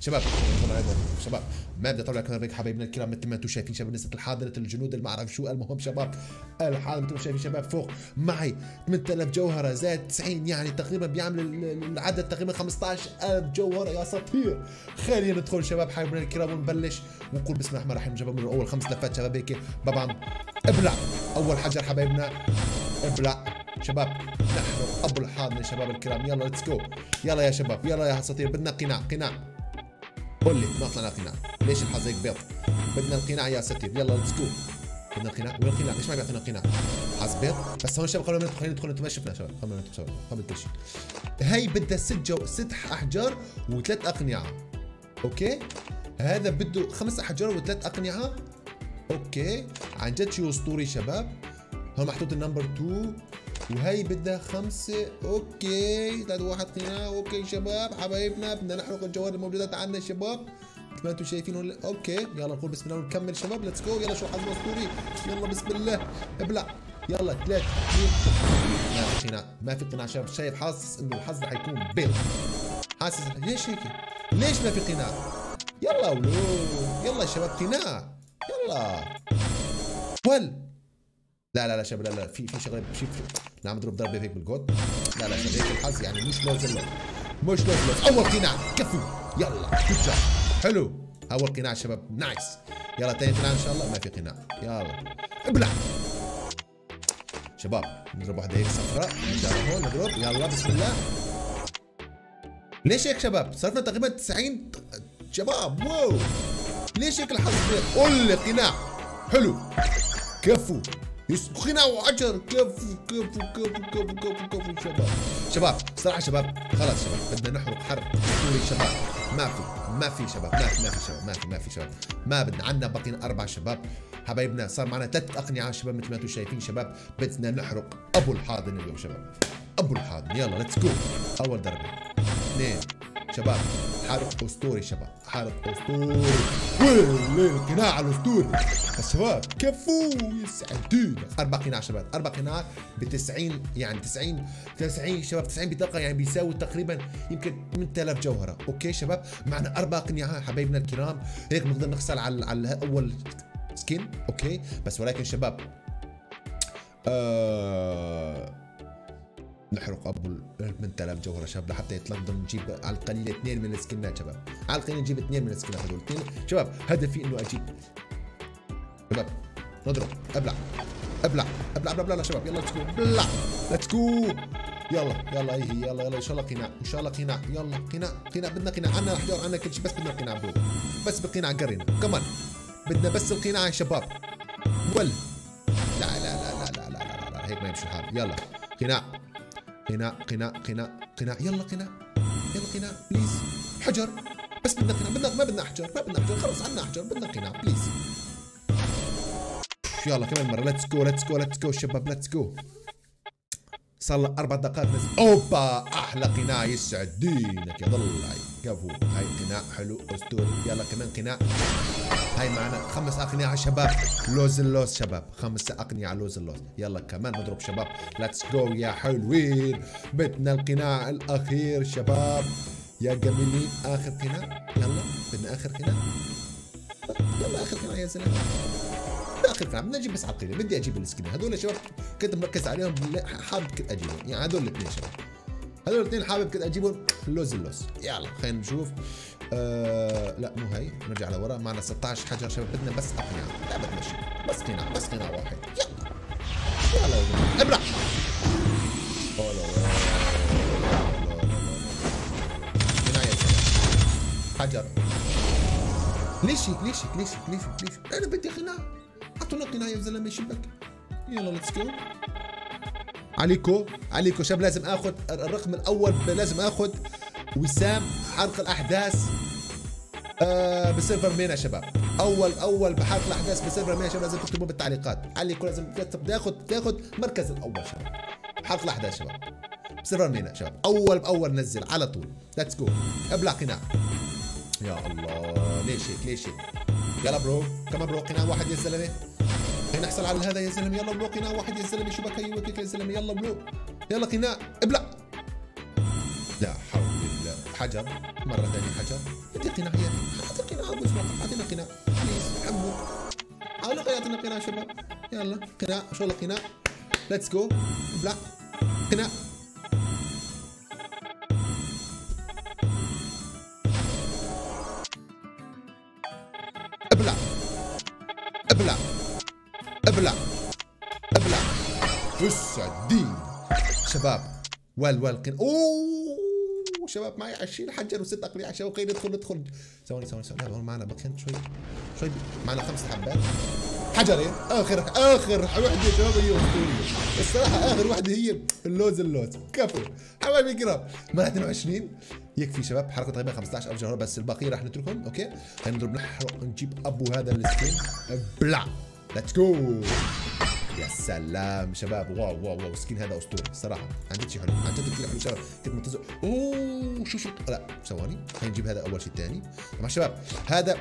شباب شباب، ما بدي اطلع لكم حبايبنا الكرام، مثل ما انتم شايفين شباب نسبه الحاضنه الجنود اللي ما اعرف شو. المهم شباب الحاضنه مثل ما شايفين شباب فوق معي 8000 جوهره زائد 90، يعني تقريبا بيعمل العدد تقريبا 15000 جوهره يا اساطير. خلينا ندخل شباب حبايبنا الكرام ونبلش ونقول بسم الله الرحمن الرحيم. شباب من اول 5 لفات شباب هيك طبعا. ابلع اول حجر حبايبنا، ابلع شباب. نحن ابو الحاضنه شباب الكرام، يلا ليتس جو، يلا يا شباب، يلا يا اساطير. بدنا قناع، قول لي ما طلعنا قناع، ليش الحظ هيك بيض؟ بدنا القناع يا اساطير، يلا ليتس جو. بدنا القناع، وين القناع؟ ليش ما بيعطينا قناع؟ حظ بيض. بس هون شباب خلينا ندخل، انتم ما شفنا شباب، خلينا ندخل شباب قبل كل شيء. هي بدها 6 احجار وثلاث اقنعه، اوكي؟ هذا بده 5 احجار وثلاث اقنعه، اوكي؟ عن جد شيء اسطوري شباب. هون محطوط النمبر 2، وهي بدها 5، اوكي 3-1 قناع، اوكي شباب حبايبنا. بدنا نحرق الجوهر الموجودات عندنا شباب مثل ما انتم شايفين هون، اوكي. يلا نقول بسم الله ونكمل شباب، ليتس جو. يلا شو حظنا اسطوري، يلا بسم الله ابلع. يلا 3 2، ما في قناع شباب. شايف حاسس انه الحظ رح يكون بيض، حاسس ليش هيك؟ ليش ما في قناع؟ يلا ولو، يلا يا شباب قناع، يلا ول. لا لا لا شباب، لا لا، في شغله، في نعم اضرب ضربه هيك بالجود. لا لا شباب، هيك الحظ يعني مش لوز. اول قناع كفو، يلا كتشر حلو، اول قناع شباب نايس. يلا ثاني قناع ان شاء الله، ما في قناع، يلا ابلع شباب. نضرب واحده هيك صفراء، هون نضرب، يلا بسم الله. ليش هيك شباب؟ صرفنا تقريبا 90 شباب، واو ليش هيك الحظ بيض؟ قول لي قناع، حلو كفو، قناع وحجر، كفو شباب. صراحة شباب خلاص شباب، بدنا نحرق حرب اسطوري شباب. ما في شباب، ما بدنا، عندنا باقيين 4 شباب حبايبنا. صار معنا 3 اقنعه شباب مثل ما انتم شايفين شباب. بدنا نحرق ابو الحاضنه اليوم شباب، ابو الحاضنه. يلا ليتس جو، اول ضربه 2 شباب، حرق اسطوري شباب، حرق اسطوري، ويلي القناع الاسطوري شباب كفو يسعدونا. 4 قناع شباب، 4 قناع ب 90، يعني 90 شباب، 90 بطاقه يعني بيساوي تقريبا يمكن 8000 جوهره، اوكي شباب. معنا 4 قناع حبايبنا الكرام، هيك بنقدر نغسل على اول سكين، اوكي. بس ولكن شباب نحرق ابو ال 8000 جوهره شباب لحتى نقدر نجيب على القليله 2 من السكنات شباب، على القليله نجيب 2 من السكنات هذول. 2 شباب، هدفي انه اجيب شباب. نضرب، ابلع ابلع ابلع ابلع ابلع شباب، يلا ليتس جو، ابلع ليتس جو. يلا هي، يلا ان شاء الله قناع، ان شاء الله قناع، يلا قناع. بدنا قناع، عندنا احجار، عندنا كل شيء، بس بدنا قناع برو، بس بقناع قرينا كمان، بدنا بس القناع يا شباب. ول لا لا لا لا لا لا، هيك ما يمشي الحال. يلا قناع، يلا قناع بليز. حجر بس، بدنا قناع، ما بدنا احجار، خلص عندنا احجار، بدنا قناع بليز. يلا كمان مره، ليتس جو شباب، ليتس جو. صار لنا 4 دقائق بس، اوبا احلى قناع يسعد دينك يا ضلعي، كفو. هاي قناع حلو اسطوري، يلا كمان قناع. هاي معنا 5 اقنعه شباب لوز اللوز شباب، 5 اقنعه لوز اللوز. يلا كمان نضرب شباب، ليتس جو يا حلوين. بدنا القناع الاخير شباب يا جميلين، اخر قناع. يلا بدنا اخر قناع، يلا اخر قناع يا زلمه، اخر قناع بدنا نجيب. بس على القليله بدي اجيب السكنين هذول شباب، كنت مركز عليهم، حابب كنت اجيبهم، يعني هذول الاثنين شباب. هذول الاثنين حابب كنت اجيبهم لوز اللوز. يلا خلينا نشوف. لا مو هي، نرجع لورا. معنا 16 حجر شباب، بدنا بس اقنعه، لا بدنا شيء، بس قناع، بس قناع واحد. يلا يلا يا ابرع. قناع يا سلام، حجر. ليش هيك ليش هيك ليش هيك ليش هيك ليش هيك؟ انا بدي قناع، اعطونا قناع يا زلمه شبك. يلا ليتس جو. عليكو عليكو شباب، لازم اخذ الرقم الاول، لازم اخذ وسام حرق الاحداث بسيرفر مينا شباب. اول بحرق الاحداث بسيرفر مينا شباب، لازم تكتبوه بالتعليقات. عليكو لازم تاخذ مركز الاول شباب، حرق الاحداث شباب بسيرفر مينا شباب، اول باول نزل على طول. ليتس جو، ابلع قناع. يا الله ليش هيك ليش هيك؟ يلا برو كمان برو، قناع واحد يا زلمه، خلينا نحصل على هذا يا زلمه. يلا برو قناع واحد يا زلمه، شو بك هيوكك يا زلمه. يلا برو، يلا قناع، ابلع. لا حول الله. حجر مره ثانيه، حجر. بدي قناع يا اخي، اعطينا قناع ابو اسماعيل، اعطينا قناع بليز، حبوا حاولوا يعطينا قناع شباب. يلا قناع، ان شاء الله قناع. ليتس جو، ابلع قناع. ابلع ابلع ابلع ابلع. وسع دين شباب. وال اوه شباب، معي 20 حجر وست اقليع شباب. خلينا ندخل. ثواني هون معنا بقين شوي معنا 5 حبات حجرين. اخر وحده شباب هي اسطوريه الصراحه، اخر وحده هي اللوز. كفو حبايبي الكرام، معنا 22 يكفي شباب. حركه تقريبا 15 افجار بس، الباقي راح نتركهم. اوكي خلينا نضرب نحرق، نجيب ابو هذا السكين. ابلع ليتس جو. يا سلام شباب، واو واو واو، سكين هذا اسطوري الصراحه، عن جد شيء حلو، عن جد كثير حلو شباب، كنت منتظر. اوه شو لا ثواني، خلينا نجيب هذا اول شيء الثاني. طبعا شباب هذا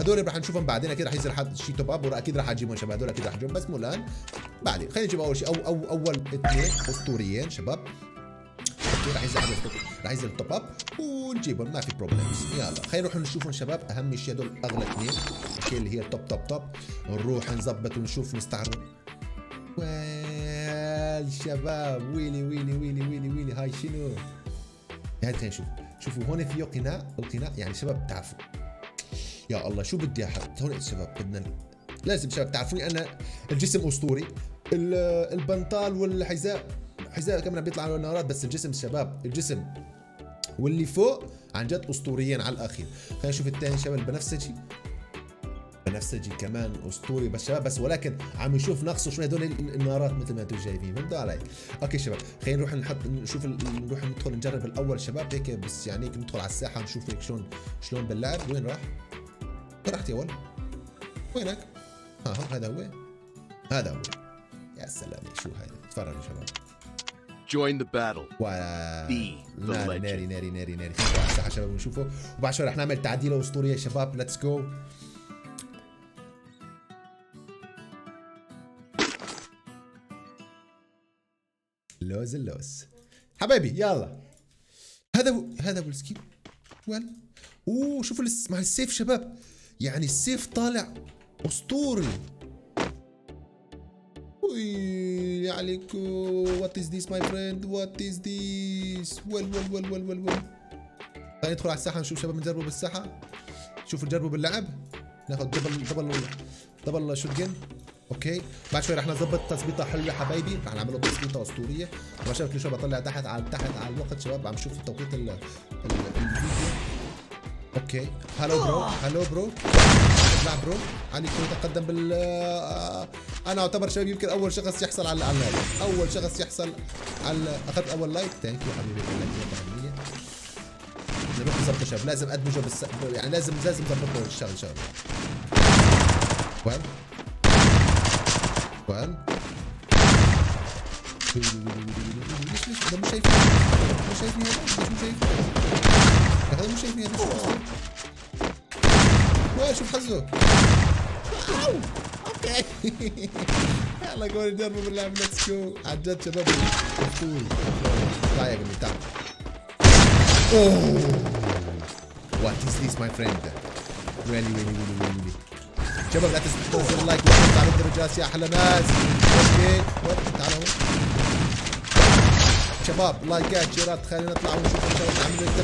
هذول راح نشوفهم بعدين، اكيد راح ينزل حد شيء توب اب، واكيد راح اجيبهم شباب، هذول اكيد راح اجيبهم بس مو الان، بعدين. خلينا نجيب اول شيء او اول اثنين اسطوريين شباب. اوكي راح ينزل التوب اب ونجيبهم، ما في بروبلمز. يلا خلينا نروح نشوفهم شباب، اهم شيء هذول اغلى اثنين، اوكي اللي هي توب، نروح نظبط ونشوف نستعرض. ويل شباب، ويلي ويلي ويلي ويلي ويلي، هاي شنو؟ هاي خلينا نشوف، شوفوا هون فيه قناع، القناع يعني شباب تعرفوا. يا الله شو بدي احط هون شباب، بدنا لازم شباب تعرفوني انا الجسم اسطوري، البنطال والحذاء كمان بيطلع على النهارات، بس الجسم شباب، الجسم واللي فوق عن جد اسطوريين على الاخير. خلينا نشوف الثاني شباب، البنفسجي. بنفسجي كمان اسطوري بس شباب، بس ولكن عم نشوف نقصه شوي هدول النارات مثل ما انتم شايفين، فهمتوا علي؟ اوكي شباب، خلينا نروح نحط نشوف نروح ندخل نجرب الاول شباب، هيك بس يعني هيك ندخل على الساحه نشوف هيك شلون باللعب. وين راح؟ وين رحت يا ولد؟ وينك؟ ها هذا هو. يا سلام شو هذا؟ تفرجوا شباب. Join the battle. ناري خلينا على الساحه شباب ونشوفه، وبعد شوي رح نعمل تعديله اسطوريه شباب. ليتس جو. اللوز حبايبي. يلا هذا هو السكين. وين؟ اوه شوفوا مع السيف شباب، يعني السيف طالع اسطوري. وي عليكم. وات از ذيس ماي فريند، وات از ذيس. ويل خلينا ندخل على الساحه نشوف شباب، نجربه بالساحه، شوفوا نجربه باللعب. ناخذ دبل شوت جن. اوكي بعد شوي رح نظبط تظبيطه حلوه حبايبي، رح نعمل له تظبيطه اسطوريه. طبعا شباب كل شوي بطلع تحت على الوقت شباب، عم شوف توقيت الفيديو. اوكي هلو برو لا برو عليكم. يتقدم انا اعتبر شباب يمكن اول شخص يحصل على هذا، اول شخص يحصل على اخذت اول لايك. ثانك يو حبيبي، لايك نروح نظبطه شباب، لازم ادمجه يعني لازم نظبطه الشغل شباب. وين؟ وين؟ ليش هذا مو شايفني هذا؟ وين شوف حظه؟ اوكي يلا قول نجربه باللعب. ليتس جو عن جد شباب اسطوري. تعال يا جميل تعال. اوه وات از ذيس ماي فريند. ريلي شباب لا تنسوا اللايك والتعليق على الدرجات يا احلى ناس. اوكي تعالوا شباب لايكات شيرات، خلينا نطلع ونشوف شباب عملنا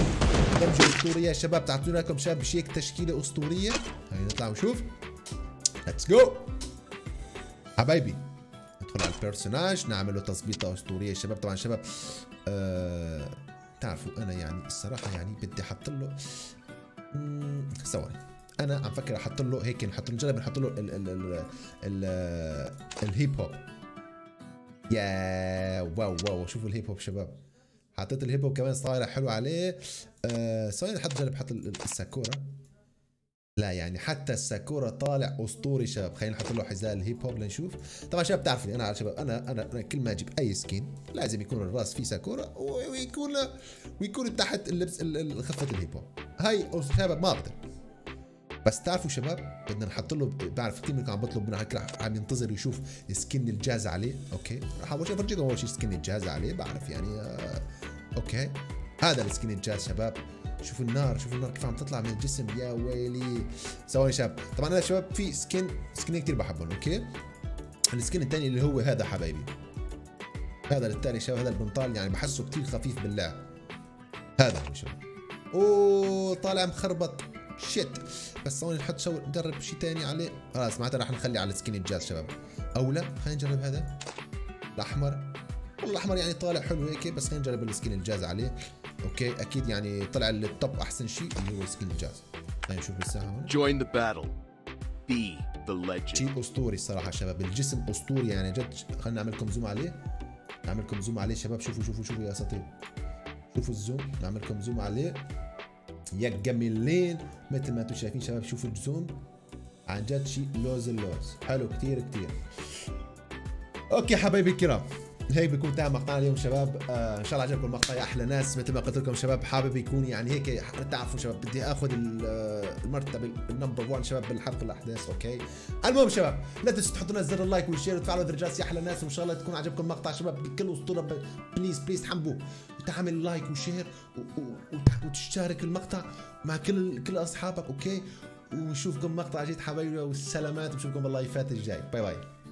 دمجة اسطورية. شباب تعطونا لكم شباب شيك تشكيلة اسطورية، خلينا نطلع ونشوف. ليتس جو حبايبي، ندخل على البيرسوناج نعمل له تظبيطة اسطورية. شباب طبعا شباب تعرفوا انا يعني الصراحة يعني بدي احط له ثواني، انا عم فكر احط له هيك، نحط نجرب نحط له الهيب هوب. يا واو واو، شوفوا الهيب هوب شباب، حطيت الهيب هوب كمان صايره حلو عليه. صاير حط جرب حط الساكورا، لا يعني حتى الساكورا طالع اسطوري شباب. خلينا نحط له حذاء الهيب هوب لنشوف. طبعا شباب بتعرفني انا شباب، انا كل ما اجيب اي سكين لازم يكون الراس فيه ساكورا ويكون تحت اللبس خفه الهيب هوب. هاي شباب ما بقدر، بس تعرفوا شباب بدنا نحط له، بعرف كثير منكم عم بطلب منه هيك، عم ينتظر يشوف سكين الجاهزه عليه. اوكي راح اول شيء افرجيكم اول شيء سكين الجاهزه عليه، بعرف يعني اوكي هذا السكين الجاهز شباب. شوفوا النار، شوفوا النار كيف عم تطلع من الجسم، يا ويلي. ثواني شباب، طبعا انا شباب في سكينين كثير بحبهم. اوكي السكين الثاني اللي هو هذا حبايبي، هذا الثاني شباب، هذا البنطال يعني بحسه كثير خفيف باللعب. هذا هو شباب، اوه طالع مخربط شيت. بس ثواني نحط ندرب شيء ثاني عليه. خلاص معناتها راح نخلي على سكين الجاز شباب، او لا خلينا نجرب هذا الاحمر. والله الاحمر يعني طالع حلو هيك، بس خلينا نجرب السكين الجاز عليه. اوكي اكيد يعني طلع التوب احسن شيء اللي هو سكين الجاز. خلينا نشوف بالساعه هون. جوين ذا باتل، بي ذا ليجند. شيء اسطوري الصراحه شباب، الجسم اسطوري يعني جد. خلينا نعمل لكم زوم عليه، نعمل لكم زوم عليه شباب. شوفوا شوفوا شوفوا يا اساطير، شوفوا الزوم، نعمل لكم زوم عليه. يا جميلين مثل ما انتم شايفين شباب، شوفوا الجزوم عن جد شيء لوز اللوز، حلو كثير كثير. اوكي حبايبي الكرام، هيك بيكون انتهى مقطعنا اليوم شباب. ان شاء الله عجبكم المقطع يا احلى ناس. مثل ما قلت لكم شباب، حابب يكون يعني هيك تعرفوا شباب بدي اخذ المرتبه النمبر 1 شباب بالحرق الاحداث. اوكي المهم شباب لا تنسوا تحطوا لنا زر اللايك والشير وتفعلوا الجرس يا احلى ناس، وان شاء الله تكون عجبكم المقطع شباب بكل اسطوره. بليز بليز تحمبوه وتعمل لايك وشير وتشارك المقطع مع كل اصحابك. اوكي ونشوفكم مقطع جديد حبايبي، والسلامات، ونشوفكم باللايفات الجاي. باي باي.